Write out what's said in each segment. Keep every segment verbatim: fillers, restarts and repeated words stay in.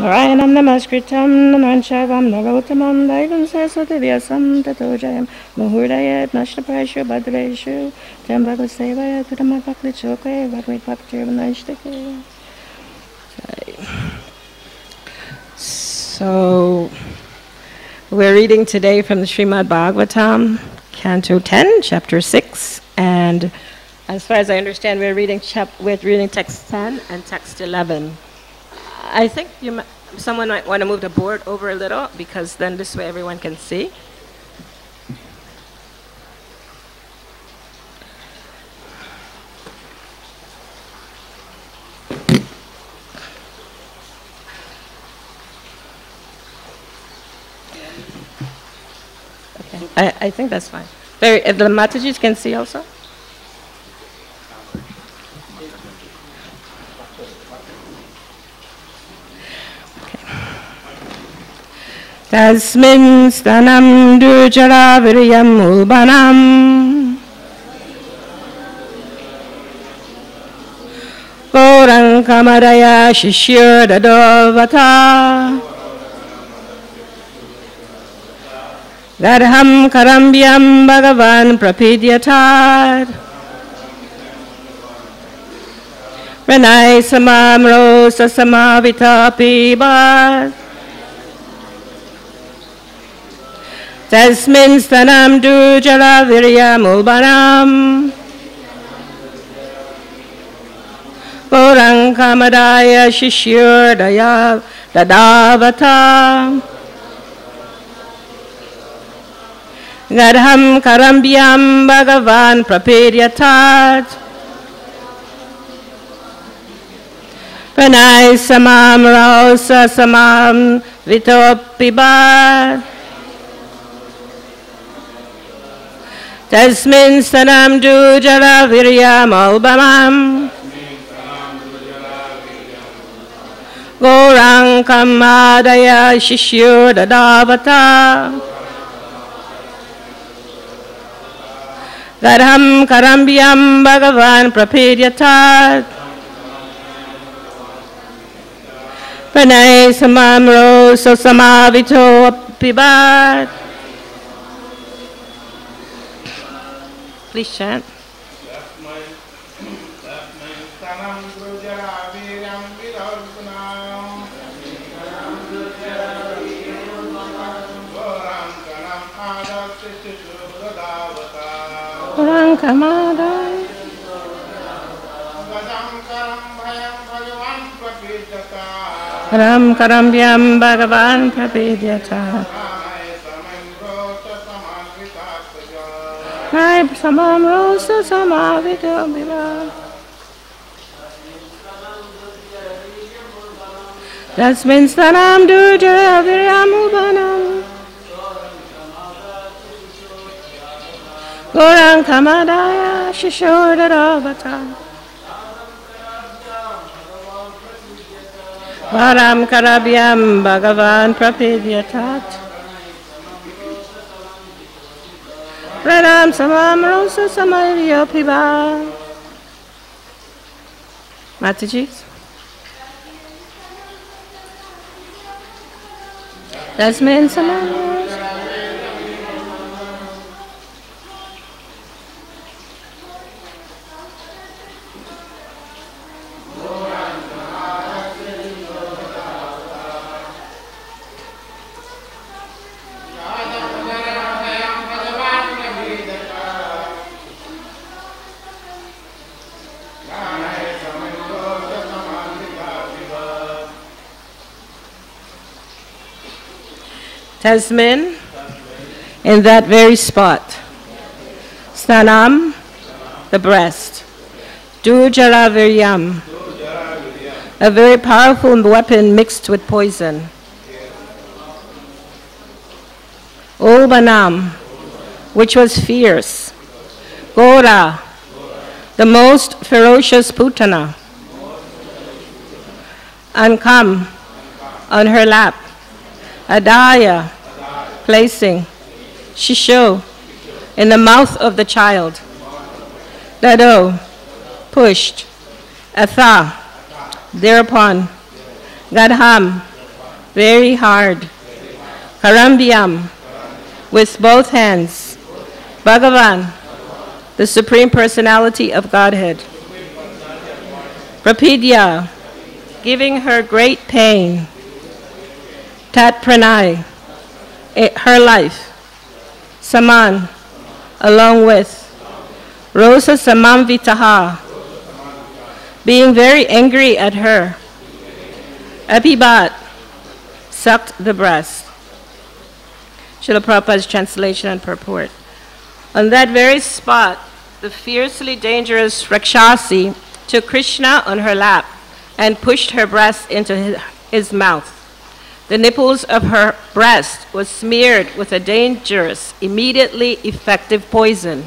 Narayanam namaskritam namanchavam narottamam daivam saraswati vyasam tato jayam muhurdayat nashtapareshu badreshu tam bhagavasevaya tudamad bhakti chokaya bhagavad bhaktir vanashtake. So, we're reading today from the Srimad Bhagavatam, Canto ten, Chapter six, and as far as I understand, we're reading chap we're reading text ten and text eleven. I think you m someone might want to move the board over a little, because then this way everyone can see. I, I think that's fine. Very, if the Matajis can see also. Tasmin stanam dujara viriyam ubanam Gorang kamaraya shishir dadovata Radham karambyam bhagavan prapidyatat Renai samam rosa samavita pibat Tasmin stanam dujara virya mulbanam Gorang kamadaya shishir daya dadavata Gadham karambyam bhagavan prapedyatat Pranay samam rausa samam vitopibat Tasmin sanam dujara viryam albamam Gorang kamadaya shishyo dadavata Gadham karambyam bhagavan prapedyatat Pranay samam roso samavito apibat. Please chant. Kamadai Ram Karambyam Bhagavan Prapedyatat Nai Samam Rosa Samavita Bhiva Tasmin Sanam Dujara Viryam Ubanam Gorang kamadaya shishodaravata Varam karabhyam bhagavan prapedyatat Pranam samam rosa samayya piba. Matajis. Tasmin samam Tasmin, in that very spot. Stanam, the breast. Dujara viryam, a very powerful weapon mixed with poison. Ulbanam, which was fierce. Gora, the most ferocious Putana. Ankam, on her lap. Adaya, placing. Shisho, in the mouth of the child. Dado, pushed. Atha, thereupon. Gadham, very hard. Karambiyam, with both hands. Bhagavan, the Supreme Personality of Godhead. Rapidya, giving her great pain. Tat Pranay, her life. Saman, along with. Rosa Samam Vitaha, being very angry at her. Abhibat, sucked the breast. Srila Prabhupada's translation and purport. On that very spot, the fiercely dangerous Rakshasi took Krishna on her lap and pushed her breast into his, his mouth. The nipples of her breast was smeared with a dangerous, immediately effective poison.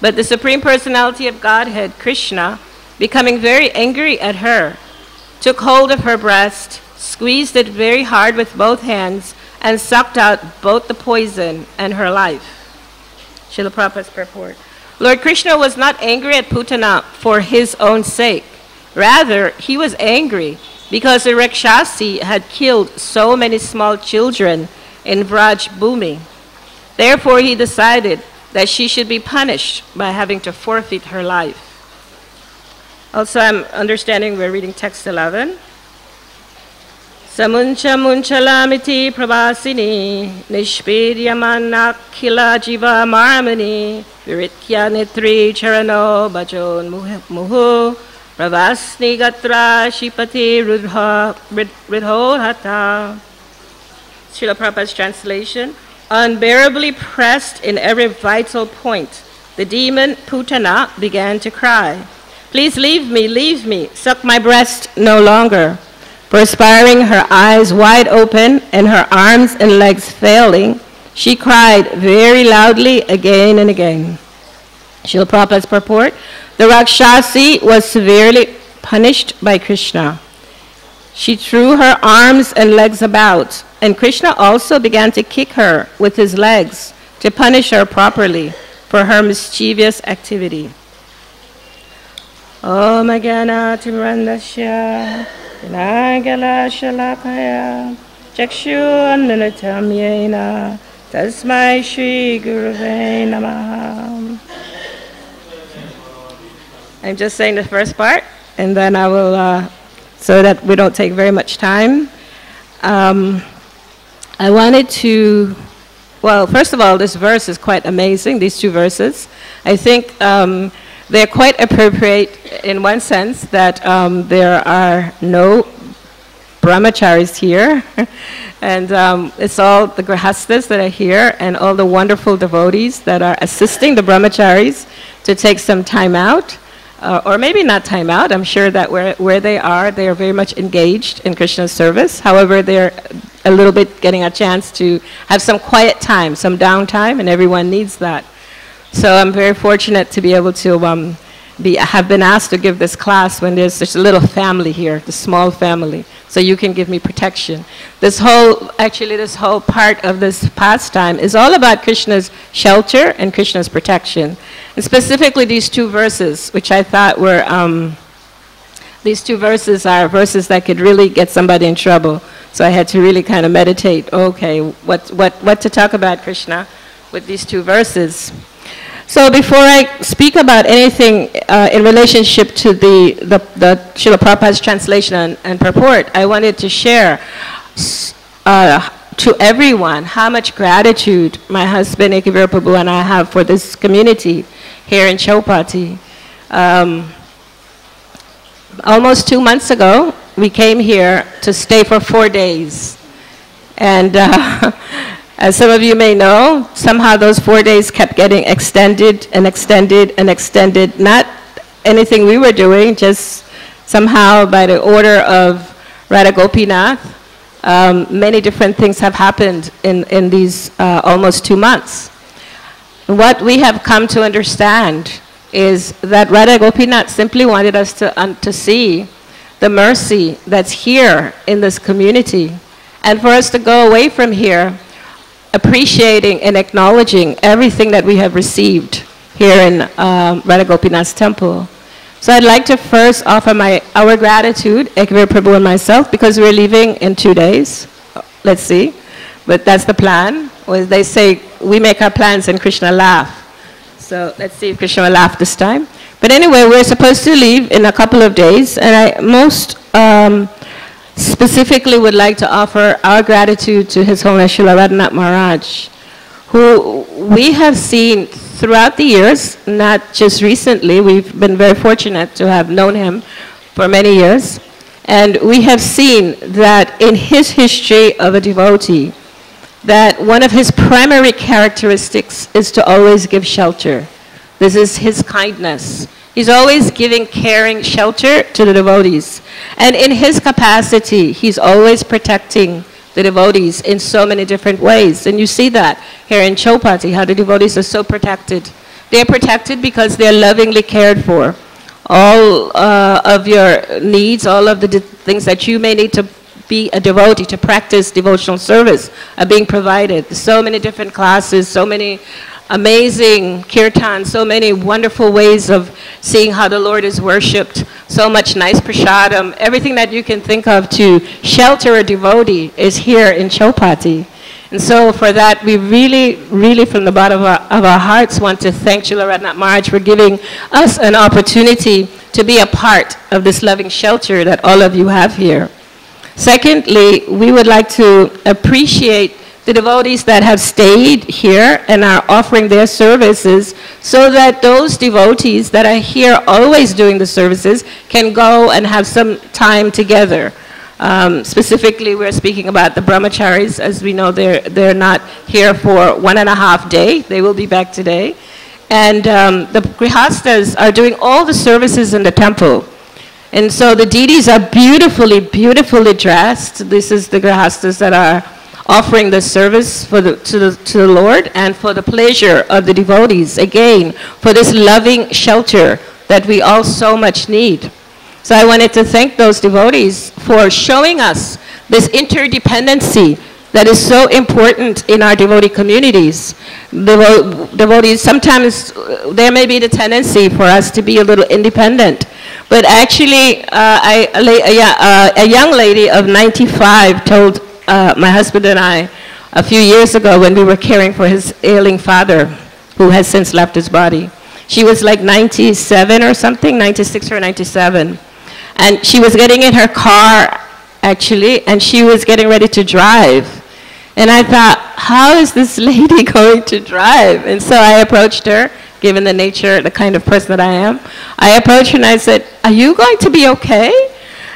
But the Supreme Personality of Godhead, Krishna, becoming very angry at her, took hold of her breast, squeezed it very hard with both hands, and sucked out both the poison and her life. Srila Prabhupada's purport. Lord Krishna was not angry at Putana for his own sake. Rather, he was angry because the Rakshasi had killed so many small children in Braj Bhumi. Therefore, he decided that she should be punished by having to forfeit her life. Also, I'm understanding we're reading text eleven. Samuncha munchalamiti pravasini nishpiryamanakila jiva marmani viritya nitri charano bajon muhu pravasni gatra shipati rudho hata. Srila Prabhupada's translation. Unbearably pressed in every vital point, the demon Putana began to cry, "Please leave me, leave me, suck my breast no longer." Perspiring, her eyes wide open and her arms and legs failing, she cried very loudly again and again. Srila Prabhupada's purport, the Rakshasi was severely punished by Krishna. She threw her arms and legs about, and Krishna also began to kick her with his legs to punish her properly for her mischievous activity. Om Ajnana Timirandhasya Vinagala Shalakaya Chakshuannalatam Yena Tasmai Shri Gurave Namaha. I'm just saying the first part, and then I will... Uh, so that we don't take very much time. Um, I wanted to, well, first of all, this verse is quite amazing, these two verses. I think um, they're quite appropriate in one sense that um, there are no brahmacharis here, and um, it's all the grahasthas that are here and all the wonderful devotees that are assisting the brahmacharis to take some time out. Uh, or maybe not time out. I'm sure that where, where they are, they are very much engaged in Krishna's service. However, they're a little bit getting a chance to have some quiet time, some downtime, and everyone needs that. So I'm very fortunate to be able to um, be, have been asked to give this class when there's such a little family here, the small family, so you can give me protection. This whole, actually this whole part of this pastime is all about Krishna's shelter and Krishna's protection. And specifically these two verses, which I thought were, um, these two verses are verses that could really get somebody in trouble. So I had to really kind of meditate, okay, what, what, what to talk about, Krishna, with these two verses. So before I speak about anything uh, in relationship to the, the, the Srila Prabhupada's translation and, and purport, I wanted to share uh, to everyone how much gratitude my husband, Ekavira Prabhu, and I have for this community here in Chowpatty. Um, almost two months ago, we came here to stay for four days. And uh, as some of you may know, somehow those four days kept getting extended and extended and extended. Not anything we were doing, just somehow by the order of Radha Gopinath, um, many different things have happened in, in these uh, almost two months. What we have come to understand is that Radha Gopinath simply wanted us to, um, to see the mercy that's here in this community, and for us to go away from here appreciating and acknowledging everything that we have received here in um, Radha Gopinath's temple. So I'd like to first offer my, our gratitude, Ekavira Prabhu and myself, because we're leaving in two days. Let's see. But that's the plan. Or they say, we make our plans and Krishna laughs. So let's see if Krishna will laugh this time. But anyway, we're supposed to leave in a couple of days. And I most um, specifically would like to offer our gratitude to His Holiness Srila Radhanath Maharaj, who we have seen throughout the years, not just recently. We've been very fortunate to have known him for many years. And we have seen that in his history of a devotee, that one of his primary characteristics is to always give shelter. This is his kindness. He's always giving, caring shelter to the devotees. And in his capacity, he's always protecting the devotees in so many different ways. And you see that here in Chowpatty, how the devotees are so protected. They're protected because they're lovingly cared for. All uh, of your needs, all of the d things that you may need to be a devotee, to practice devotional service, are being provided. So many different classes, so many amazing kirtan, so many wonderful ways of seeing how the Lord is worshipped, so much nice prasadam. Everything that you can think of to shelter a devotee is here in Chowpatty. And so for that, we really, really from the bottom of our, of our hearts want to thank Srila Radhanath Maharaj for giving us an opportunity to be a part of this loving shelter that all of you have here. Secondly, we would like to appreciate the devotees that have stayed here and are offering their services, so that those devotees that are here always doing the services can go and have some time together. Um, specifically, we're speaking about the brahmacharis. As we know, they're, they're not here for one and a half day. They will be back today. And um, the grihastas are doing all the services in the temple. And so the deities are beautifully, beautifully dressed. This is the grihastas that are offering the service for the, to, the, to the Lord and for the pleasure of the devotees, again, for this loving shelter that we all so much need. So I wanted to thank those devotees for showing us this interdependency that is so important in our devotee communities. Devo devotees, sometimes there may be the tendency for us to be a little independent. But actually, uh, I, a, a, a young lady of ninety-five told uh, my husband and I a few years ago when we were caring for his ailing father, who has since left his body. She was like ninety-seven or something, ninety-six or ninety-seven. And she was getting in her car, actually, and she was getting ready to drive. And I thought, how is this lady going to drive? And so I approached her, given the nature, the kind of person that I am. I approached her and I said, are you going to be okay?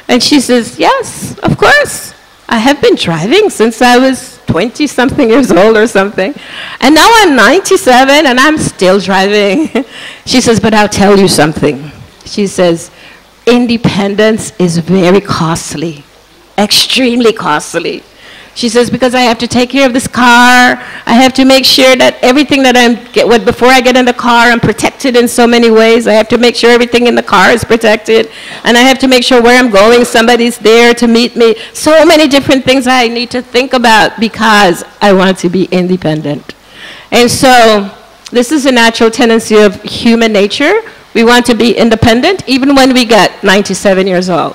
And she says, yes, of course. I have been driving since I was twenty-something years old or something. And now I'm ninety-seven and I'm still driving. She says, but I'll tell you something. She says, independence is very costly, extremely costly. She says, because I have to take care of this car. I have to make sure that everything that I get, what, before I get in the car, I'm protected in so many ways. I have to make sure everything in the car is protected. And I have to make sure where I'm going, somebody's there to meet me. So many different things I need to think about because I want to be independent. And so this is a natural tendency of human nature. We want to be independent even when we get ninety-seven years old.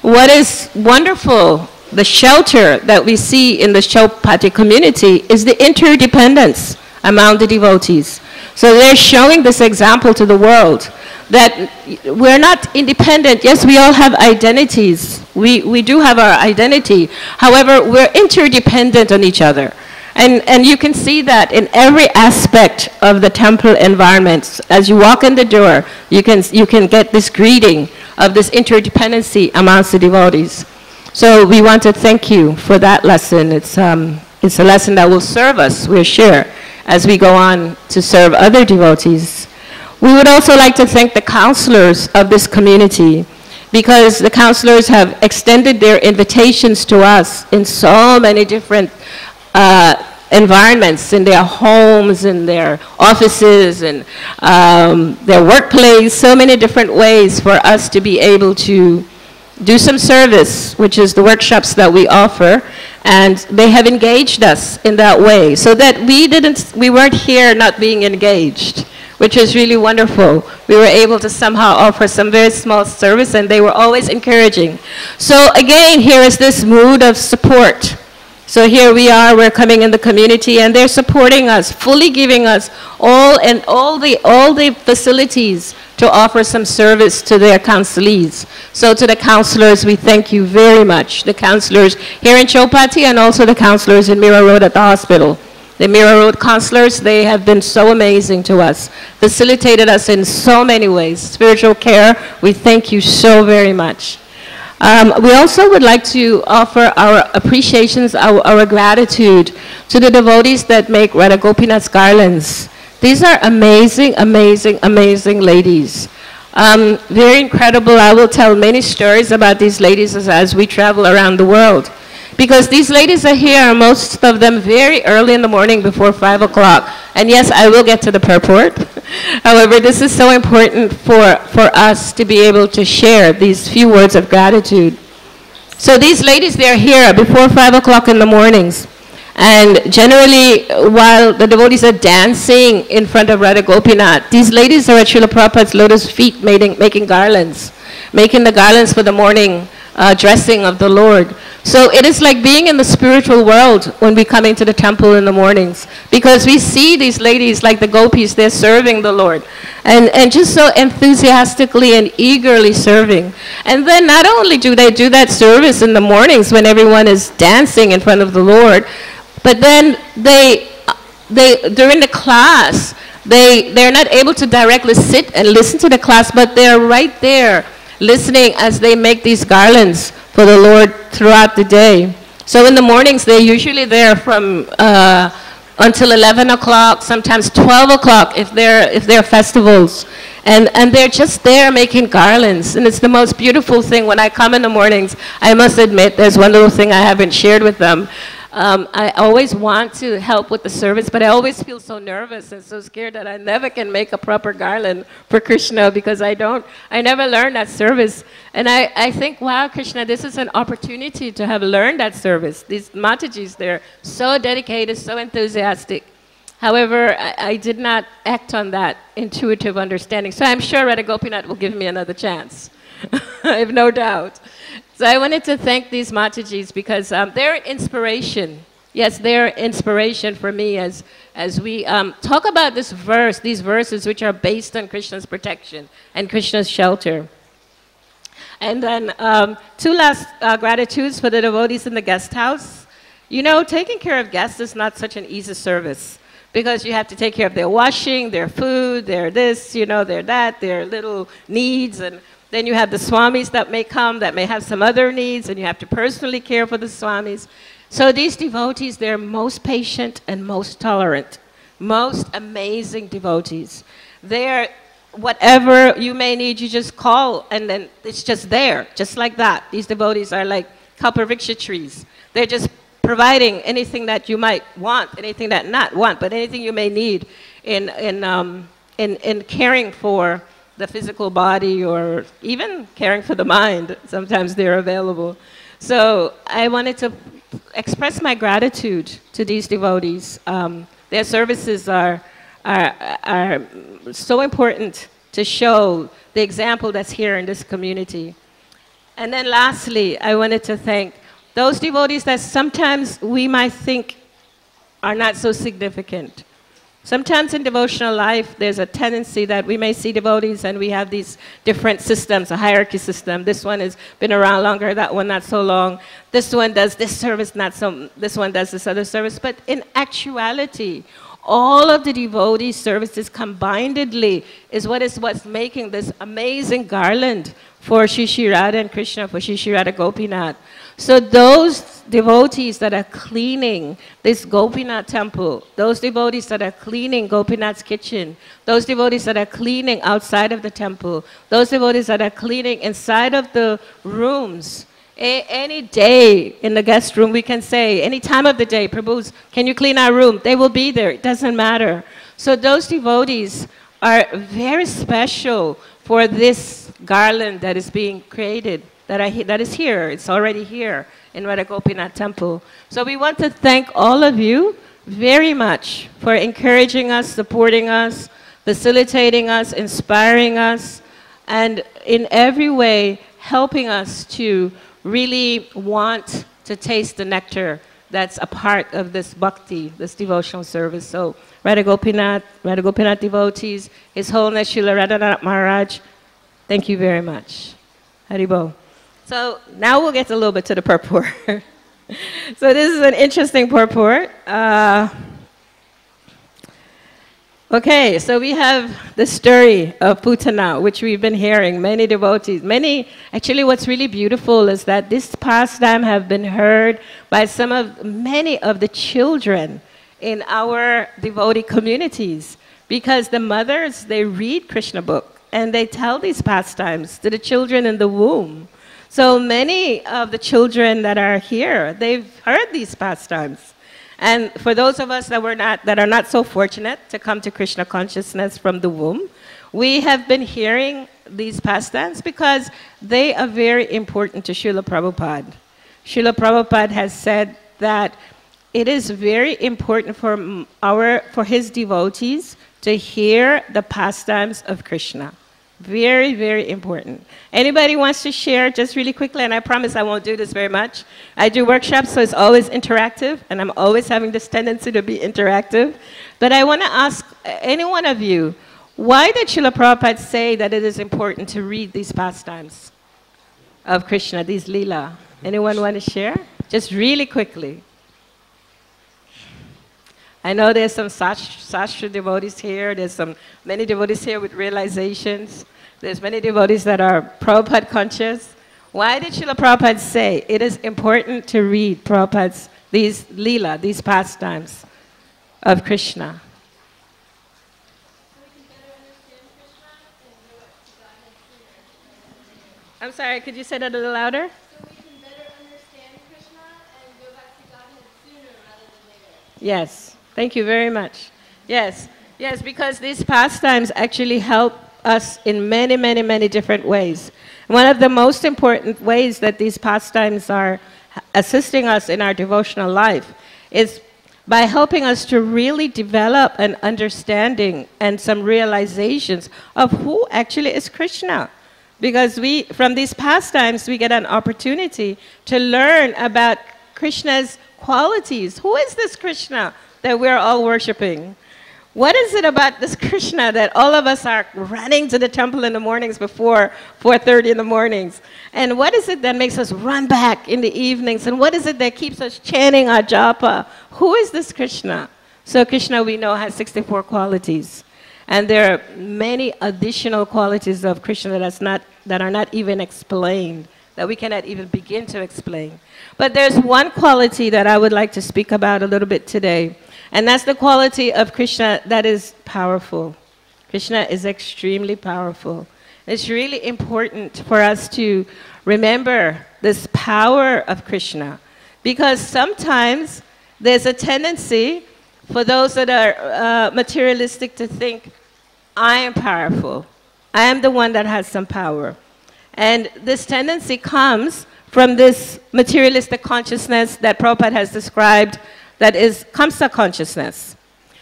What is wonderful, the shelter that we see in the Chowpatty community, is the interdependence among the devotees. So they're showing this example to the world that we're not independent. Yes, we all have identities. We, we do have our identity. However, we're interdependent on each other. And, and you can see that in every aspect of the temple environment. As you walk in the door, you can, you can get this greeting of this interdependency amongst the devotees. So we want to thank you for that lesson. It's, um, it's a lesson that will serve us, we're sure, as we go on to serve other devotees. We would also like to thank the counselors of this community, because the counselors have extended their invitations to us in so many different uh, environments, in their homes, in their offices, and um, their workplace, so many different ways for us to be able to do some service, which is the workshops that we offer, and they have engaged us in that way, so that we didn't, we weren't here not being engaged, which is really wonderful. We were able to somehow offer some very small service, and they were always encouraging. So again, here is this mood of support. So here we are, we're coming in the community and they're supporting us, fully giving us all and all the, all the facilities to offer some service to their counselees. So to the counselors, we thank you very much. The counselors here in Chowpatty and also the counselors in Mira Road at the hospital. The Mira Road counselors, they have been so amazing to us, facilitated us in so many ways. Spiritual care, we thank you so very much. Um, we also would like to offer our appreciations, our, our gratitude to the devotees that make Radha Gopinath's garlands. These are amazing, amazing, amazing ladies. Um, very incredible. I will tell many stories about these ladies as, as we travel around the world. Because these ladies are here, most of them very early in the morning before five o'clock. And yes, I will get to the purport. However, this is so important for, for us to be able to share these few words of gratitude. So these ladies, they're here before five o'clock in the mornings. And generally, while the devotees are dancing in front of Radha Gopinath, these ladies are at Srila Prabhupada's lotus feet making, making garlands, making the garlands for the morning uh, dressing of the Lord. So it is like being in the spiritual world when we come into the temple in the mornings, because we see these ladies like the gopis, they're serving the Lord and, and just so enthusiastically and eagerly serving. And then not only do they do that service in the mornings when everyone is dancing in front of the Lord, but then they, they during the class, they, they're not able to directly sit and listen to the class, but they're right there listening as they make these garlands for the Lord throughout the day. So in the mornings, they're usually there from uh, until eleven o'clock, sometimes twelve o'clock if they're, if they're festivals. And, and they're just there making garlands. And it's the most beautiful thing. When I come in the mornings, I must admit there's one little thing I haven't shared with them. Um, I always want to help with the service, but I always feel so nervous and so scared that I never can make a proper garland for Krishna because I don't, I never learned that service. And I, I think, wow, Krishna, this is an opportunity to have learned that service. These Matajis, they're so dedicated, so enthusiastic. However, I, I did not act on that intuitive understanding. So I'm sure Radha Gopinath will give me another chance. I have no doubt. So I wanted to thank these Matajis because um, they're an inspiration. Yes, they're an inspiration for me as, as we um, talk about this verse, these verses which are based on Krishna's protection and Krishna's shelter. And then um, two last uh, gratitudes for the devotees in the guest house. You know, taking care of guests is not such an easy service, because you have to take care of their washing, their food, their this, you know, their that, their little needs, and then you have the swamis that may come, that may have some other needs, and you have to personally care for the swamis. So these devotees, they're most patient and most tolerant, most amazing devotees. They're, whatever you may need, you just call, and then it's just there, just like that. These devotees are like kalpavriksha trees. They're just providing anything that you might want, anything that not want, but anything you may need in, in, um, in, in caring for the physical body or even caring for the mind. Sometimes they're available. So I wanted to express my gratitude to these devotees. Um, their services are, are, are so important to show the example that's here in this community. And then lastly, I wanted to thank those devotees that sometimes we might think are not so significant. Sometimes in devotional life, there's a tendency that we may see devotees and we have these different systems, a hierarchy system. This one has been around longer, that one not so long. This one does this service, not so, this one does this other service. But in actuality, all of the devotee services combinedly is what is what's making this amazing garland for Shri Shri Radha and Krishna, for Shri Shri Radha Gopinath. So those devotees that are cleaning this Gopinath temple, those devotees that are cleaning Gopinath's kitchen, those devotees that are cleaning outside of the temple, those devotees that are cleaning inside of the rooms, a any day in the guest room we can say, any time of the day, Prabhu's, can you clean our room? They will be there, it doesn't matter. So those devotees are very special for this garland that is being created. That, I, that is here, it's already here in Radha Gopinath Temple. So we want to thank all of you very much for encouraging us, supporting us, facilitating us, inspiring us, and in every way helping us to really want to taste the nectar that's a part of this bhakti, this devotional service. So Radha Gopinath, Radha Gopinath devotees, His Holiness Srila Radhanath Maharaj, thank you very much. Haribo. So now we'll get a little bit to the purport. So this is an interesting purport. Uh, okay, so we have the story of Putana, which we've been hearing, many devotees, many, actually what's really beautiful is that this pastime have been heard by some of, many of the children in our devotee communities, because the mothers, they read Krishna book and they tell these pastimes to the children in the womb. So many of the children that are here, they've heard these pastimes. And for those of us that, were not, that are not so fortunate to come to Krishna consciousness from the womb, we have been hearing these pastimes because they are very important to Srila Prabhupada. Srila Prabhupada has said that it is very important for, our, for his devotees to hear the pastimes of Krishna. Very, very important. Anybody wants to share just really quickly, and I promise I won't do this very much. I do workshops, so it's always interactive, and I'm always having this tendency to be interactive. But I want to ask any one of you, why did Srila Prabhupada say that it is important to read these pastimes of Krishna, these lila? Anyone want to share? Just really quickly. I know there's some Sastra devotees here, there's some many devotees here with realizations. There's many devotees that are Prabhupada conscious. Why did Srila Prabhupada say it is important to read Prabhupada's, these lila, these pastimes of Krishna? I'm sorry, could you say that a little louder? So we can better understand Krishna and go back to Godhead sooner rather than later. Yes, thank you very much. Yes, yes, because these pastimes actually help us in many, many, many different ways. One of the most important ways that these pastimes are assisting us in our devotional life is by helping us to really develop an understanding and some realizations of who actually is Krishna. Because we, from these pastimes, we get an opportunity to learn about Krishna's qualities. Who is this Krishna that we're all worshiping? What is it about this Krishna that all of us are running to the temple in the mornings before four thirty in the mornings? And what is it that makes us run back in the evenings? And what is it that keeps us chanting our japa? Who is this Krishna? So Krishna, we know, has sixty-four qualities. And there are many additional qualities of Krishna that's not, that are not even explained, that we cannot even begin to explain. But there's one quality that I would like to speak about a little bit today. And that's the quality of Krishna that is powerful. Krishna is extremely powerful. It's really important for us to remember this power of Krishna, because sometimes there's a tendency for those that are uh, materialistic to think, I am powerful. I am the one that has some power. And this tendency comes from this materialistic consciousness that Prabhupada has described, that is Kamsa consciousness.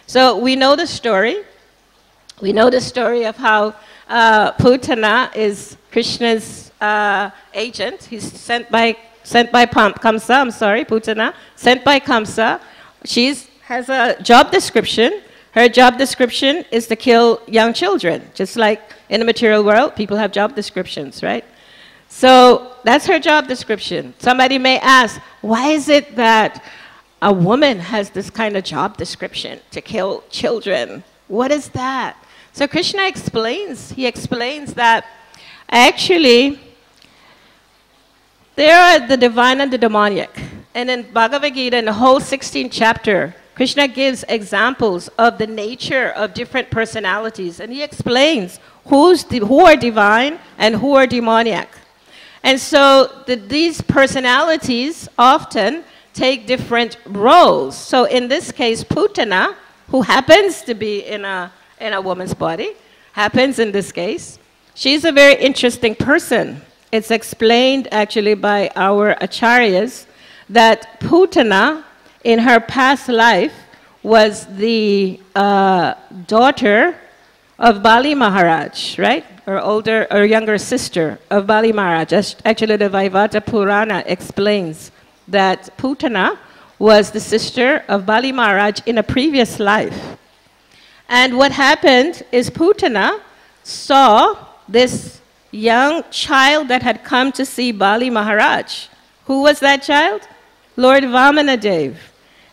So we know the story. We know the story of how uh, Putana is Krishna's uh, agent. He's sent by, sent by Kamsa, I'm sorry, Putana, sent by Kamsa. She has a job description. Her job description is to kill young children. Just like in the material world, people have job descriptions, right? So that's her job description. Somebody may ask, why is it that a woman has this kind of job description, to kill children? What is that? So Krishna explains, he explains that actually there are the divine and the demoniac. And in Bhagavad Gita, in the whole sixteenth chapter, Krishna gives examples of the nature of different personalities. And he explains who's who are divine and who are demoniac. And so the, these personalities often take different roles. So in this case, Putana, who happens to be in a, in a woman's body, happens in this case. She's a very interesting person. It's explained actually by our acharyas that Putana, in her past life, was the uh, daughter of Bali Maharaj, right? Her older or younger sister of Bali Maharaj. Actually, the Vaivarta Purana explains that Putana was the sister of Bali Maharaj in a previous life. And what happened is Putana saw this young child that had come to see Bali Maharaj. Who was that child? Lord Vamanadev.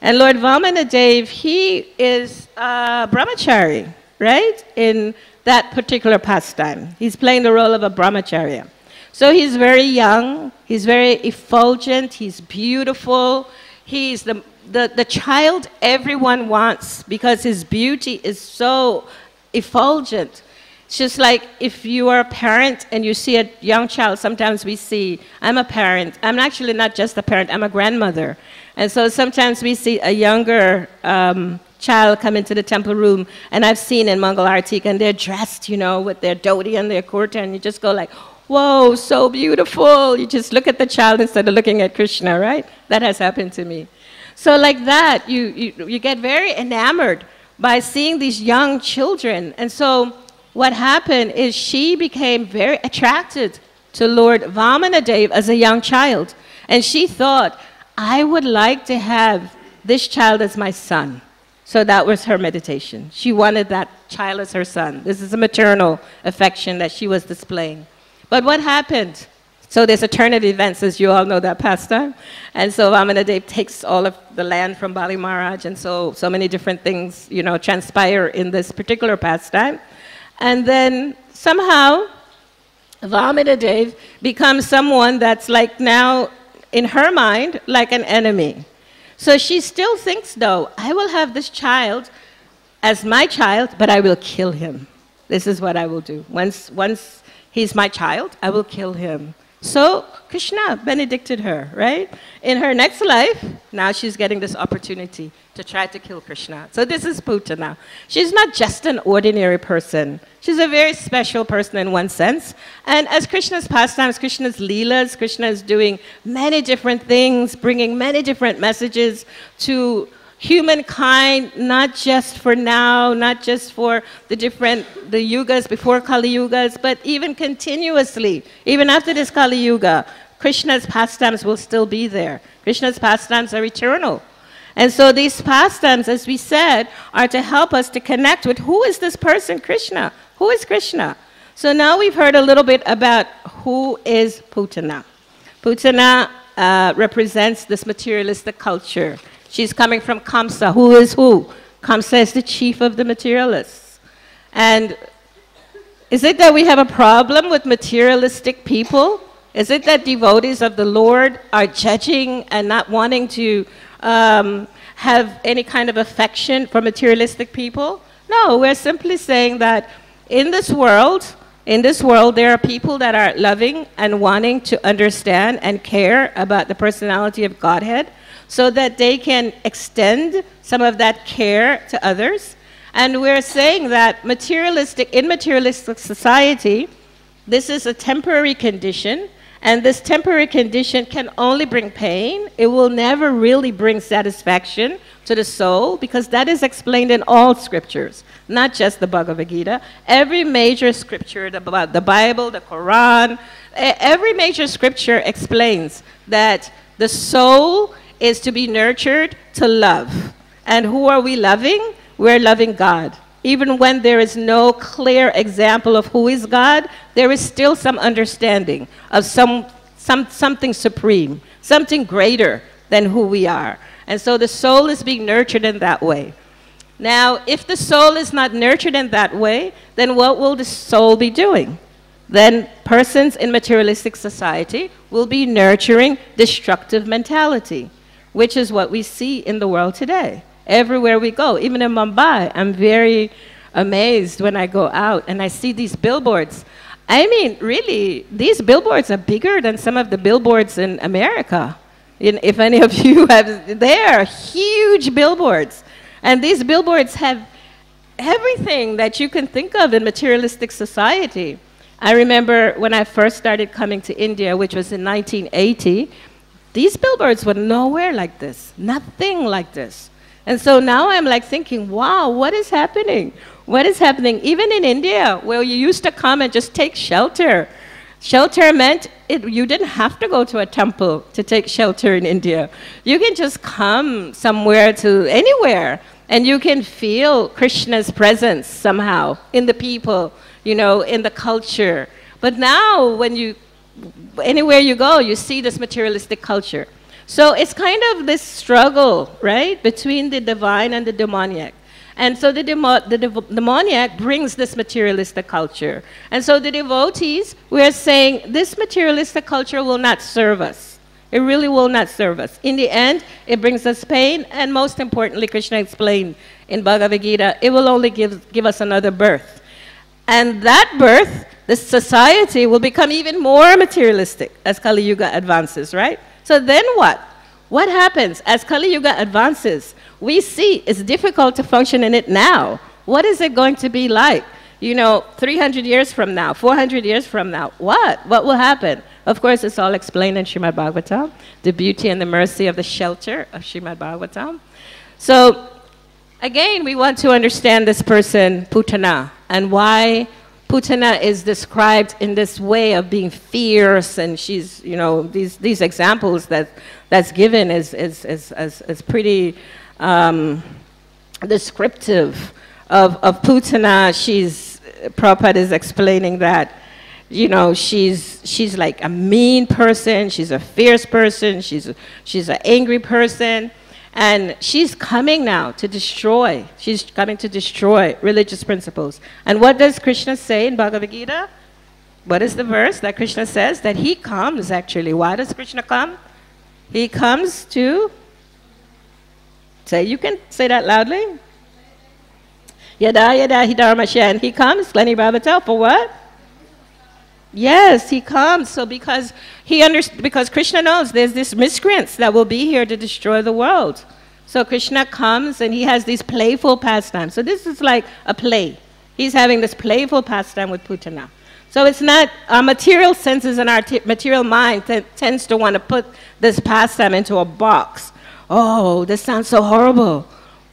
And Lord Vamanadev, he is a brahmachari, right? In that particular pastime. He's playing the role of a brahmacharya. So he's very young, he's very effulgent, he's beautiful. He's the, the, the child everyone wants because his beauty is so effulgent. It's just like if you are a parent and you see a young child, sometimes we see, I'm a parent, I'm actually not just a parent, I'm a grandmother. And so sometimes we see a younger um, child come into the temple room, and I've seen in Mangal Artik, and they're dressed, you know, with their dhoti and their kurta, and you just go like, whoa, so beautiful. You just look at the child instead of looking at Krishna, right? That has happened to me. So like that, you, you, you get very enamored by seeing these young children. And so what happened is she became very attracted to Lord Vamanadev as a young child. And she thought, I would like to have this child as my son. So that was her meditation. She wanted that child as her son. This is a maternal affection that she was displaying. But what happened? So there's a turn of events, as you all know that pastime. And so Vamanadev takes all of the land from Bali Maharaj, and so, so many different things, you know, transpire in this particular pastime. And then somehow Vamanadev becomes someone that's like now, in her mind, like an enemy. So she still thinks, though, I will have this child as my child, but I will kill him. This is what I will do. Once, once he's my child, I will kill him. So Krishna benedicted her, right? In her next life, now she's getting this opportunity to try to kill Krishna. So this is Putana. She's not just an ordinary person. She's a very special person in one sense. And as Krishna's pastimes, Krishna's leelas, Krishna is doing many different things, bringing many different messages to humankind, not just for now, not just for the different, the yugas before Kali Yugas, but even continuously, even after this Kali Yuga, Krishna's pastimes will still be there. Krishna's pastimes are eternal. And so these pastimes, as we said, are to help us to connect with who is this person, Krishna? Who is Krishna? So now we've heard a little bit about who is Putana. Putana uh, represents this materialistic culture. She's coming from Kamsa. Who is who? Kamsa is the chief of the materialists. And is it that we have a problem with materialistic people? Is it that devotees of the Lord are judging and not wanting to um, have any kind of affection for materialistic people? No, we're simply saying that in this world, in this world, there are people that are loving and wanting to understand and care about the personality of Godhead, so that they can extend some of that care to others. And we're saying that materialistic, in materialistic society, this is a temporary condition, and this temporary condition can only bring pain. It will never really bring satisfaction to the soul, because that is explained in all scriptures, not just the Bhagavad Gita. Every major scripture, the, the Bible, the Quran, every major scripture explains that the soul is to be nurtured to love. And who are we loving? We're loving God. Even when there is no clear example of who is God, there is still some understanding of some, some, something supreme, something greater than who we are. And so the soul is being nurtured in that way. Now, if the soul is not nurtured in that way, then what will the soul be doing? Then persons in materialistic society will be nurturing destructive mentality, which is what we see in the world today. Everywhere we go, even in Mumbai, I'm very amazed when I go out and I see these billboards. I mean, really, these billboards are bigger than some of the billboards in America. In, if any of you have, they are huge billboards. And these billboards have everything that you can think of in materialistic society. I remember when I first started coming to India, which was in nineteen eighty, these billboards were nowhere like this, nothing like this. And so now I'm like thinking, wow, what is happening? What is happening? Even in India, where you used to come and just take shelter, Shelter meant it, you didn't have to go to a temple to take shelter in India. You can just come somewhere to anywhere, and you can feel Krishna's presence somehow in the people, you know, in the culture. But now when you, anywhere you go, you see this materialistic culture. So it's kind of this struggle, right, between the divine and the demoniac. And so the, demo the demoniac brings this materialistic culture. And so the devotees, we're saying, this materialistic culture will not serve us. It really will not serve us. In the end, it brings us pain. And most importantly, Krishna explained in Bhagavad Gita, it will only give, give us another birth. And that birth, this society will become even more materialistic as Kali Yuga advances, right? So then what? What happens as Kali Yuga advances? We see it's difficult to function in it now. What is it going to be like? You know, three hundred years from now, four hundred years from now, what? What will happen? Of course, it's all explained in Srimad Bhagavatam, the beauty and the mercy of the shelter of Srimad Bhagavatam. So, again, we want to understand this person, Putana, and why Putana is described in this way of being fierce, and she's, you know, these, these examples that, that's given is, is, is, is, is pretty um, descriptive of, of Putana. She's, Prabhupada is explaining that, you know, she's, she's like a mean person, she's a fierce person, she's, she's an angry person, and she's coming now to destroy. She's coming to destroy religious principles. And what does Krishna say in Bhagavad Gita? What is the verse that Krishna says? That he comes, actually. Why does Krishna come? He comes to... Say, you can say that loudly. Yada yada hidharmasyan. He comes, Lani Bhavatel, for what? Yes, he comes. So because he under, because Krishna knows there's these miscreants that will be here to destroy the world. So Krishna comes and he has these playful pastimes. So this is like a play. He's having this playful pastime with Putana. So it's not, our material senses and our material mind tends to want to put this pastime into a box. Oh, this sounds so horrible.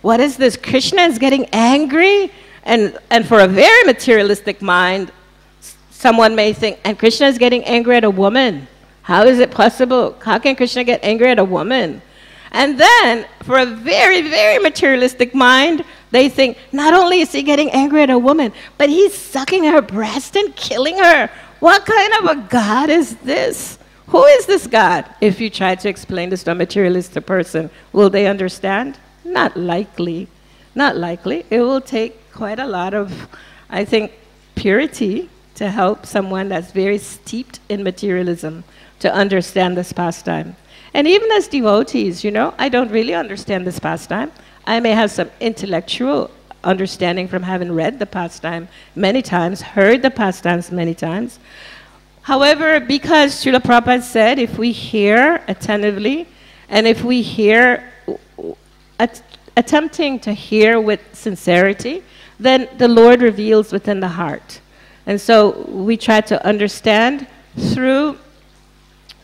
What is this? Krishna is getting angry? And, and for a very materialistic mind, someone may think, and Krishna is getting angry at a woman. How is it possible? How can Krishna get angry at a woman? And then, for a very, very materialistic mind, they think, not only is he getting angry at a woman, but he's sucking her breast and killing her. What kind of a God is this? Who is this God? If you try to explain this to a materialistic person, will they understand? Not likely. Not likely. It will take quite a lot of, I think, purity to help someone that's very steeped in materialism to understand this pastime. And even as devotees, you know, I don't really understand this pastime. I may have some intellectual understanding from having read the pastime many times, heard the pastimes many times. However, because Srila Prabhupada said, if we hear attentively, and if we hear, att attempting to hear with sincerity, then the Lord reveals within the heart. And so we try to understand through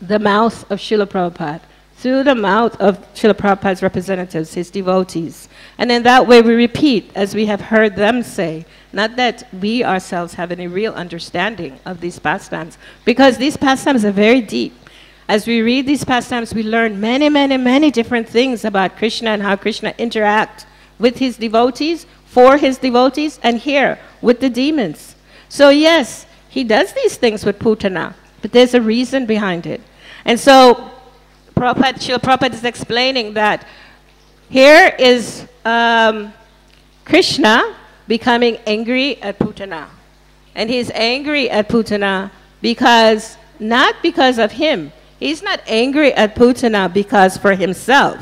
the mouth of Srila Prabhupada, through the mouth of Srila Prabhupada's representatives, his devotees. And in that way we repeat as we have heard them say, not that we ourselves have any real understanding of these pastimes, because these pastimes are very deep. As we read these pastimes, we learn many, many, many different things about Krishna and how Krishna interacts with his devotees, for his devotees, and here with the demons. So yes, he does these things with Putana, but there's a reason behind it. And so Prabhupada, Srila Prabhupada is explaining that here is um, Krishna becoming angry at Putana. And he's angry at Putana because, not because of him. He's not angry at Putana because for himself.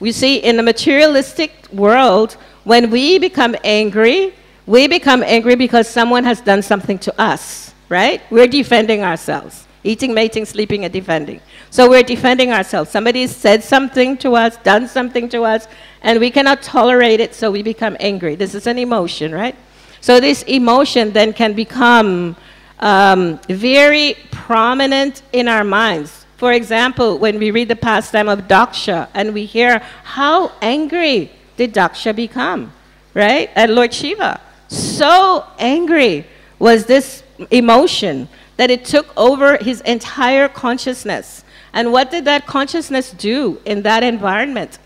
You see, in the materialistic world, when we become angry, we become angry because someone has done something to us, right? We're defending ourselves. Eating, mating, sleeping, and defending. So we're defending ourselves. Somebody said something to us, done something to us, and we cannot tolerate it, so we become angry. This is an emotion, right? So this emotion then can become um, very prominent in our minds. For example, when we read the pastime of Daksha, and we hear how angry did Daksha become, right, at Lord Shiva. So angry was this emotion that it took over his entire consciousness. And what did that consciousness do in that environment?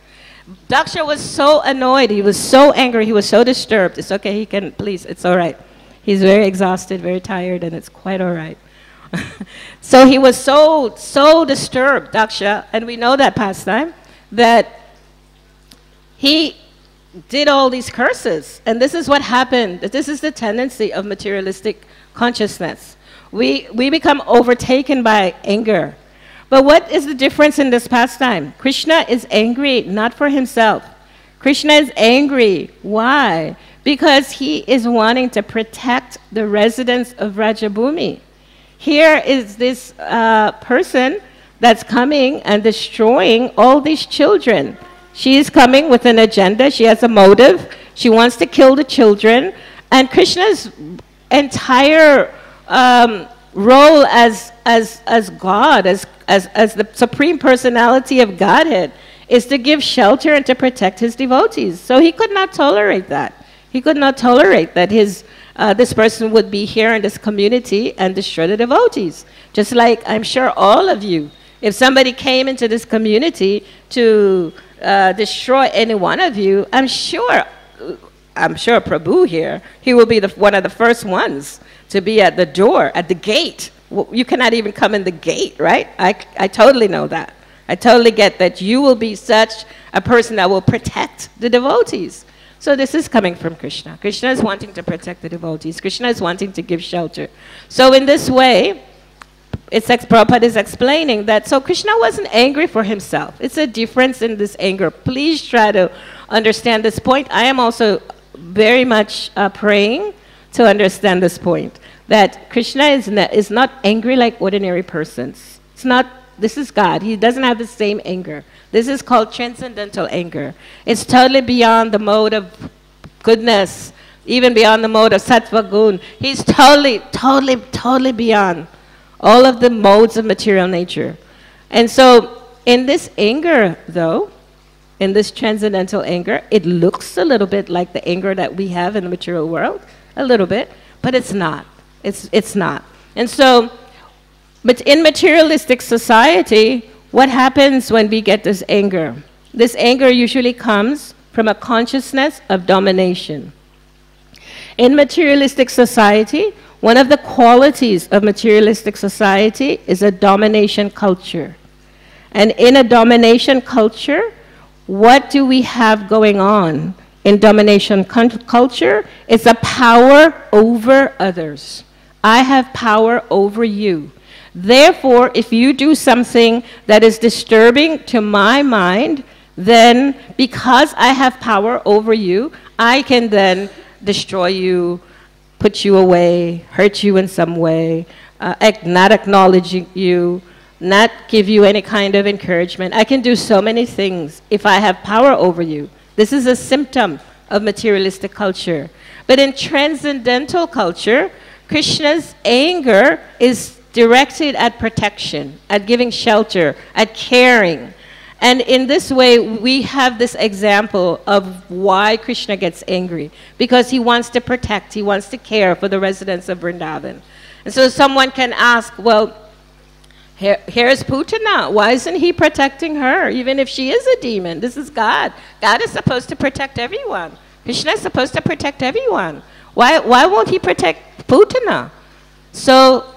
Daksha was so annoyed, he was so angry, he was so disturbed. It's okay, he can, please, it's all right. He's very exhausted, very tired, and it's quite all right. So he was so, so disturbed, Daksha, and we know that pastime, that he did all these curses. And this is what happened. This is the tendency of materialistic consciousness. We, we become overtaken by anger. But what is the difference in this pastime? Krishna is angry, not for himself. Krishna is angry. Why? Because he is wanting to protect the residents of Rajabhumi. Here is this uh, person that's coming and destroying all these children. She is coming with an agenda. She has a motive. She wants to kill the children. And Krishna's entire um, role as, as, as God, as, as, as the Supreme Personality of Godhead, is to give shelter and to protect his devotees. So he could not tolerate that. He could not tolerate that his, uh, this person would be here in this community and destroy the devotees. Just like I'm sure all of you, if somebody came into this community to uh, destroy any one of you, I'm sure, I'm sure Prabhu here, he will be the, one of the first ones to be at the door, at the gate. You cannot even come in the gate, right? I, I totally know that. I totally get that you will be such a person that will protect the devotees. So this is coming from Krishna. Krishna is wanting to protect the devotees. Krishna is wanting to give shelter. So in this way, it's ex Prabhupada is explaining that, so Krishna wasn't angry for himself. It's a difference in this anger. Please try to understand this point. I am also very much uh, praying to understand this point, that Krishna is, is not angry like ordinary persons. It's not, this is God. He doesn't have the same anger. This is called transcendental anger. It's totally beyond the mode of goodness, even beyond the mode of sattva gun. He's totally, totally, totally beyond all of the modes of material nature. And so in this anger, though, in this transcendental anger, it looks a little bit like the anger that we have in the material world, a little bit, but it's not. It's, it's not. And so but in materialistic society, what happens when we get this anger? This anger usually comes from a consciousness of domination. In materialistic society, one of the qualities of materialistic society is a domination culture. And in a domination culture, what do we have going on? In domination culture, it's a power over others. I have power over you. Therefore, if you do something that is disturbing to my mind, then because I have power over you, I can then destroy you, put you away, hurt you in some way, uh, not acknowledge you, not give you any kind of encouragement. I can do so many things if I have power over you. This is a symptom of materialistic culture. But in transcendental culture, Krishna's anger is directed at protection, at giving shelter, at caring. And in this way, we have this example of why Krishna gets angry. Because he wants to protect, he wants to care for the residents of Vrindavan. And so someone can ask, well, here, here's Putana. Why isn't he protecting her, even if she is a demon? This is God. God is supposed to protect everyone. Krishna is supposed to protect everyone. Why, why won't he protect Putana? So,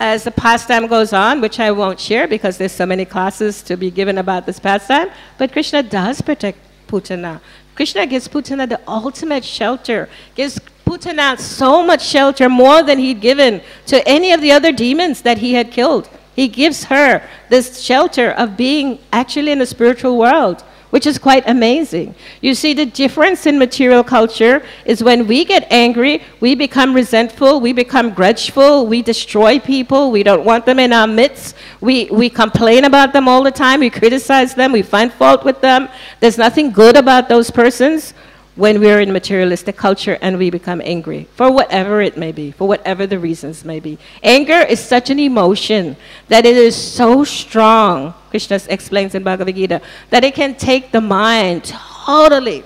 as the pastime goes on, which I won't share because there's so many classes to be given about this pastime, but Krishna does protect Putana. Krishna gives Putana the ultimate shelter, gives Putana so much shelter, more than he'd given to any of the other demons that he had killed. He gives her this shelter of being actually in the spiritual world, which is quite amazing. You see, the difference in material culture is when we get angry, we become resentful, we become grudgeful, we destroy people, we don't want them in our midst, we, we complain about them all the time, we criticize them, we find fault with them. There's nothing good about those persons when we're in materialistic culture and we become angry, for whatever it may be, for whatever the reasons may be. Anger is such an emotion that it is so strong, Krishna explains in Bhagavad Gita, that it can take the mind totally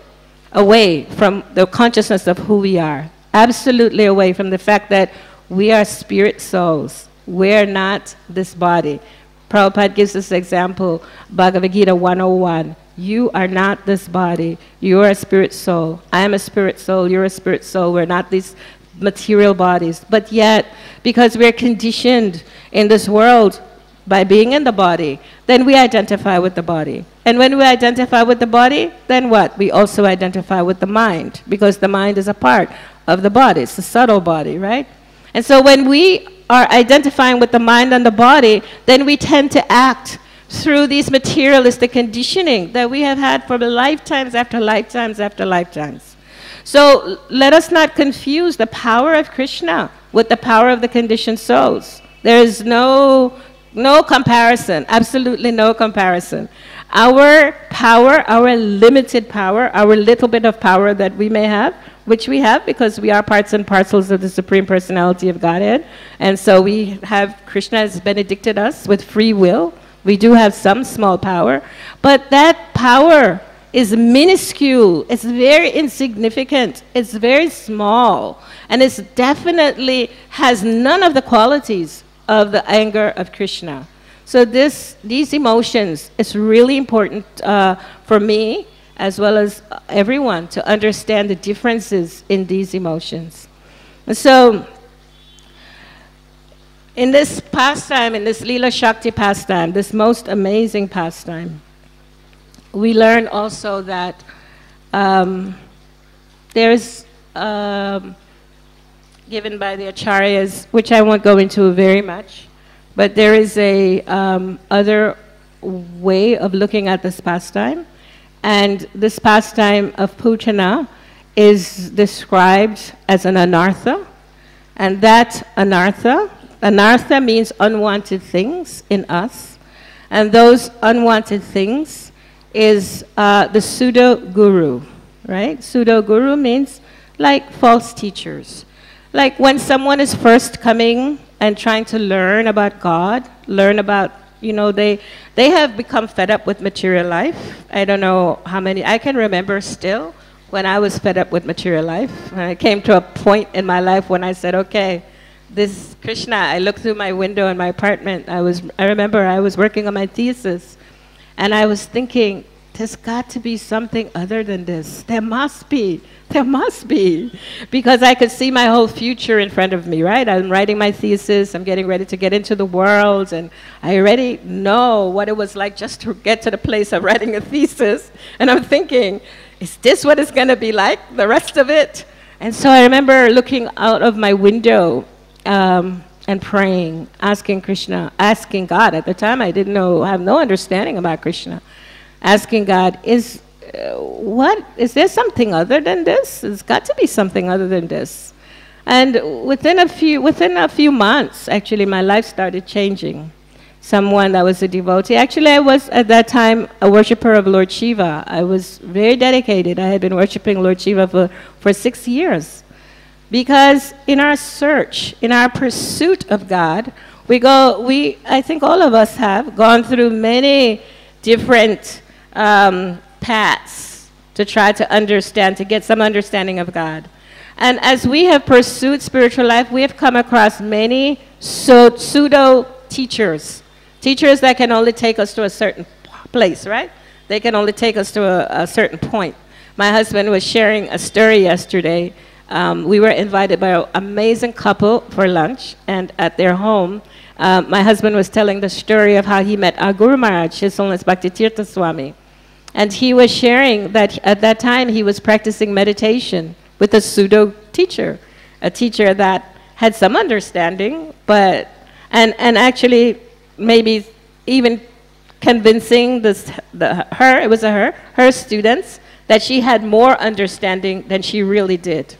away from the consciousness of who we are, absolutely away from the fact that we are spirit souls. We're not this body. Prabhupada gives this example, Bhagavad Gita one oh one. You are not this body. You are a spirit soul. I am a spirit soul. You're a spirit soul. We're not these material bodies. But yet, because we're conditioned in this world by being in the body, then we identify with the body. And when we identify with the body, then what? We also identify with the mind, because the mind is a part of the body. It's a subtle body, right? And so when we are identifying with the mind and the body, then we tend to act through these materialistic conditioning that we have had for lifetimes after lifetimes after lifetimes. So let us not confuse the power of Krishna with the power of the conditioned souls. There is no, no comparison, absolutely no comparison. Our power, our limited power, our little bit of power that we may have, which we have because we are parts and parcels of the Supreme Personality of Godhead. And so we have, Krishna has benedicted us with free will. We do have some small power, but that power is minuscule. It's very insignificant. It's very small. And it definitely has none of the qualities of the anger of Krishna. So this, these emotions, it's really important uh, for me as well as everyone to understand the differences in these emotions. And so, in this pastime, in this Lila Shakti pastime, this most amazing pastime, we learn also that um, there is, uh, given by the Acharyas, which I won't go into very much, but there is a um, other way of looking at this pastime. And this pastime of Putana is described as an anartha, and that anartha, anartha means unwanted things in us, and those unwanted things is uh, the pseudo-guru, right? Pseudo-guru means like false teachers. Like when someone is first coming and trying to learn about God, learn about, you know, they, they have become fed up with material life. I don't know how many, I can remember still when I was fed up with material life. I came to a point in my life when I said, okay, this Krishna, I looked through my window in my apartment. I was, I remember I was working on my thesis and I was thinking, there's got to be something other than this. There must be, there must be. Because I could see my whole future in front of me, right? I'm writing my thesis, I'm getting ready to get into the world, and I already know what it was like just to get to the place of writing a thesis. And I'm thinking, is this what it's gonna be like, the rest of it? And so I remember looking out of my window Um, and praying, asking Krishna, asking God. At the time, I didn't know, I have no understanding about Krishna. Asking God, is uh, what? Is there something other than this? There's got to be something other than this. And within a few, within a few months, actually, my life started changing. Someone that was a devotee. Actually, I was at that time a worshiper of Lord Shiva. I was very dedicated. I had been worshiping Lord Shiva for, for six years. Because in our search, in our pursuit of God, we go, we, I think all of us have gone through many different um, paths to try to understand, to get some understanding of God. And as we have pursued spiritual life, we have come across many so, pseudo teachers, teachers that can only take us to a certain place, right? They can only take us to a, a certain point. My husband was sharing a story yesterday. Um, we were invited by an amazing couple for lunch, and at their home, um, my husband was telling the story of how he met our Guru Maharaj, His Holiness Bhakti Tirtha Swami. And he was sharing that at that time he was practicing meditation with a pseudo teacher, a teacher that had some understanding, but, and, and actually maybe even convincing this, the, her, it was a her, her students, that she had more understanding than she really did.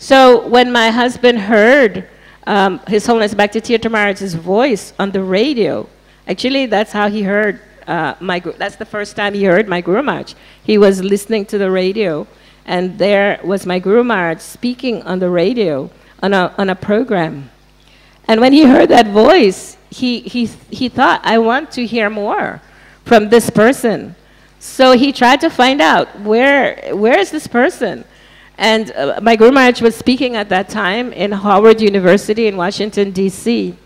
So when my husband heard um, His Holiness Bhakti Tirtha Maharaj's voice on the radio, actually that's how he heard uh, my guru, that's the first time he heard my Guru Maharaj. He was listening to the radio, and there was my Guru Maharaj speaking on the radio on a, on a program. And when he heard that voice, he, he, he thought, I want to hear more from this person. So he tried to find out, where, where is this person? And uh, my Guru Maharaj was speaking at that time in Howard University in Washington, D C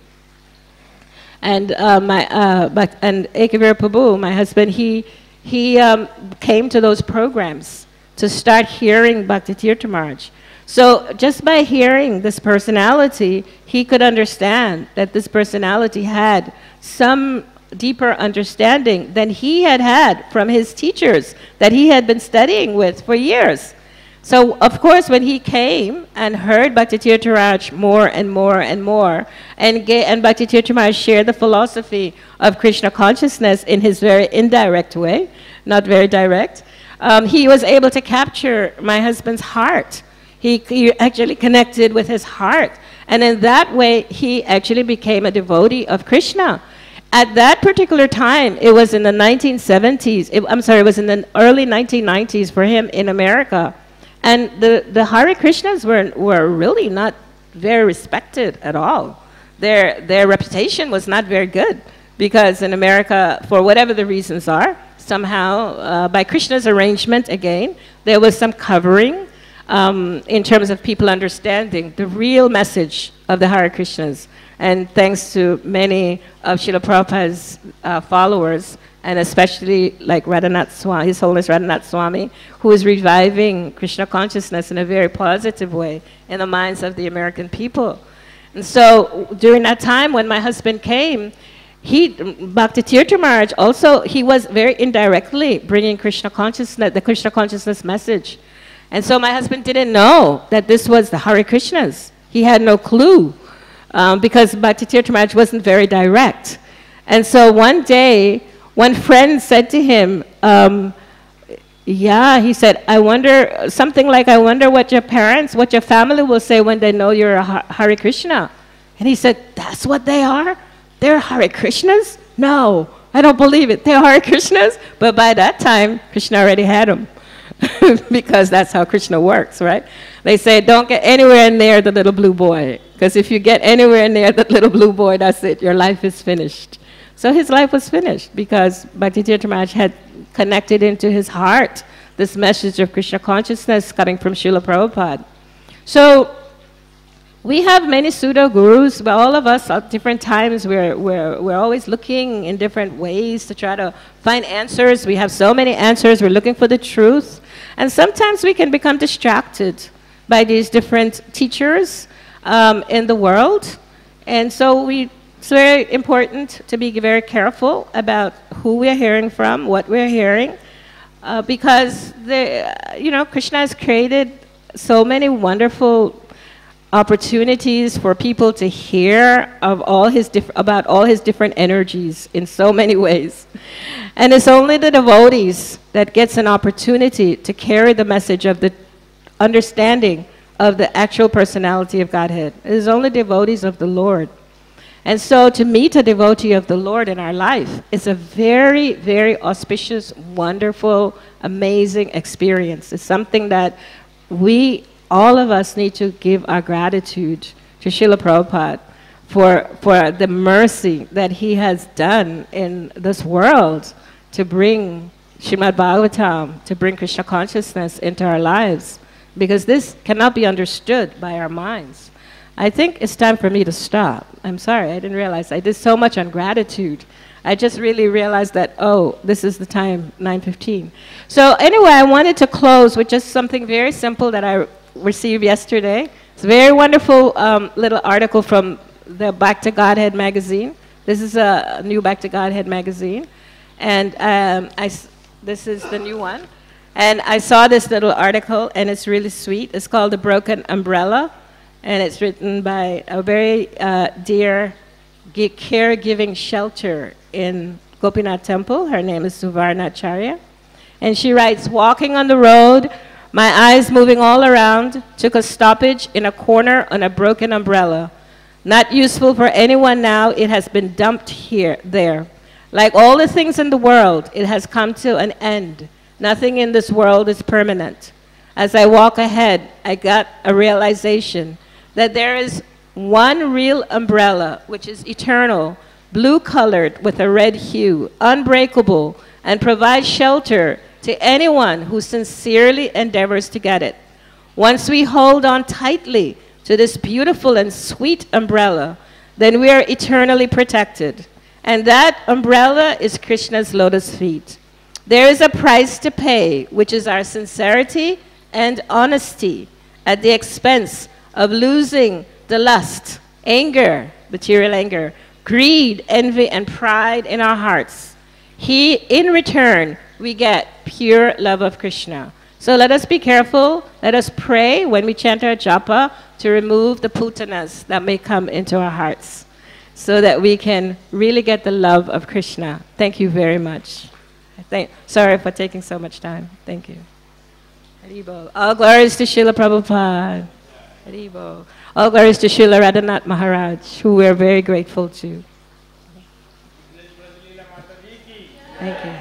And uh, my uh, and Ekavira Prabhu, my husband, he he um, came to those programs to start hearing Bhakti Tirtha Maharaj. So just by hearing this personality, he could understand that this personality had some deeper understanding than he had had from his teachers that he had been studying with for years. So of course, when he came and heard Bhakti Tirtha Maharaj more and more and more, and, and Bhakti Tirtha Maharaj shared the philosophy of Krishna consciousness in his very indirect way, not very direct, um, he was able to capture my husband's heart. He, he actually connected with his heart. And in that way, he actually became a devotee of Krishna. At that particular time, it was in the nineteen seventies. It, I'm sorry, it was in the early nineteen nineties for him in America. And the, the Hare Krishnas were, were really not very respected at all. Their, their reputation was not very good because in America, for whatever the reasons are, somehow uh, by Krishna's arrangement again, there was some covering um, in terms of people understanding the real message of the Hare Krishnas. And thanks to many of Srila Prabhupada's uh, followers, and especially like Radhanath Swami, His Holiness Radhanath Swami, who is reviving Krishna consciousness in a very positive way in the minds of the American people. And so during that time when my husband came, he, Bhakti Tirtha Maharaj also, he was very indirectly bringing Krishna consciousness, the Krishna consciousness message. And so my husband didn't know that this was the Hare Krishnas. He had no clue. Um, because Bhakti Tirtha Maharaj wasn't very direct. And so one day, one friend said to him, um, yeah, he said, I wonder, something like, I wonder what your parents, what your family will say when they know you're a Hare Krishna. And he said, that's what they are? They're Hare Krishnas? No, I don't believe it. They're Hare Krishnas? But by that time, Krishna already had them. Because that's how Krishna works, right? They say, don't get anywhere near the little blue boy. Because if you get anywhere near the little blue boy, that's it. Your life is finished. So his life was finished because Bhakti Tirtha Maharaj had connected into his heart this message of Krishna consciousness coming from Srila Prabhupada. So we have many pseudo-gurus, but all of us at different times, we're, we're, we're always looking in different ways to try to find answers. We have so many answers. We're looking for the truth. And sometimes we can become distracted by these different teachers um, in the world. And so we, it's very important to be very careful about who we're hearing from, what we're hearing, uh, because they, you know, Krishna has created so many wonderful opportunities for people to hear of all his diff about all his different energies in so many ways. And it's only the devotees that gets an opportunity to carry the message of the understanding of the actual personality of Godhead. It is only devotees of the Lord. And so to meet a devotee of the Lord in our life is a very, very auspicious, wonderful, amazing experience. It's something that we, all of us, need to give our gratitude to Srila Prabhupada for, for the mercy that he has done in this world to bring Srimad Bhagavatam, to bring Krishna consciousness into our lives, because this cannot be understood by our minds. I think it's time for me to stop. I'm sorry, I didn't realize I did so much on gratitude. I just really realized that, oh, this is the time, nine fifteen. So anyway, I wanted to close with just something very simple that I received yesterday. It's a very wonderful um, little article from the Back to Godhead magazine. This is a new Back to Godhead magazine. And um, I s this is the new one. And I saw this little article, and it's really sweet. It's called The Broken Umbrella. And it's written by a very uh, dear caregiving shelter in Gopinath Temple. Her name is Suvarnacharya. And she writes, walking on the road, my eyes moving all around, took a stoppage in a corner on a broken umbrella. Not useful for anyone now, it has been dumped here, there. Like all the things in the world, it has come to an end. Nothing in this world is permanent. As I walk ahead, I got a realization that there is one real umbrella, which is eternal, blue-colored with a red hue, unbreakable, and provides shelter to anyone who sincerely endeavors to get it. Once we hold on tightly to this beautiful and sweet umbrella, then we are eternally protected. And that umbrella is Krishna's lotus feet. There is a price to pay, which is our sincerity and honesty at the expense of losing the lust, anger, material anger, greed, envy, and pride in our hearts. He, in return, we get pure love of Krishna. So let us be careful. Let us pray when we chant our japa to remove the putanas that may come into our hearts so that we can really get the love of Krishna. Thank you very much. Thank, sorry for taking so much time. Thank you. Haribo. All glories to Srila Prabhupada. Haribo. All glories to Srila Radhanath Maharaj, who we are very grateful to. Thank you.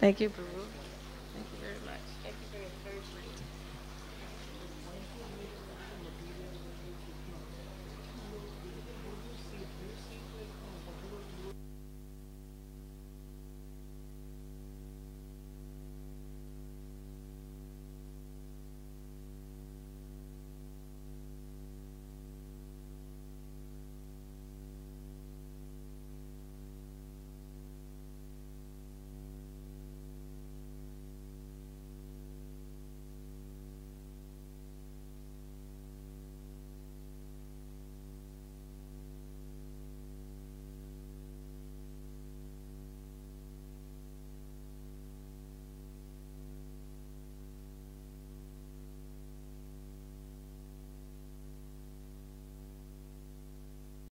Thank you, Prabhu.